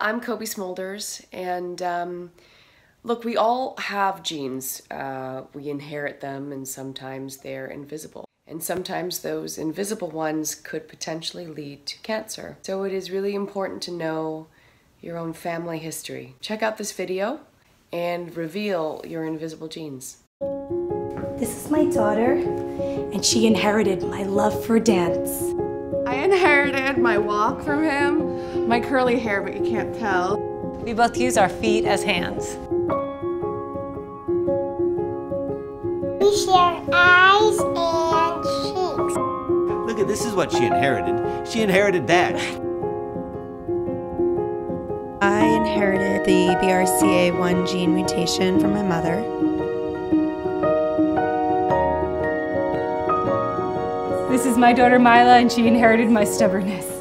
I'm Cobie Smulders, and look, we all have genes. We inherit them, and sometimes they're invisible. And sometimes those invisible ones could potentially lead to cancer. So it is really important to know your own family history. Check out this video and reveal your invisible genes. This is my daughter, and she inherited my love for dance. I inherited my walk from him, my curly hair, but you can't tell. We both use our feet as hands. We share eyes and cheeks. Look at this, is what she inherited. She inherited that. I inherited the BRCA1 gene mutation from my mother. This is my daughter Myla, and she inherited my stubbornness.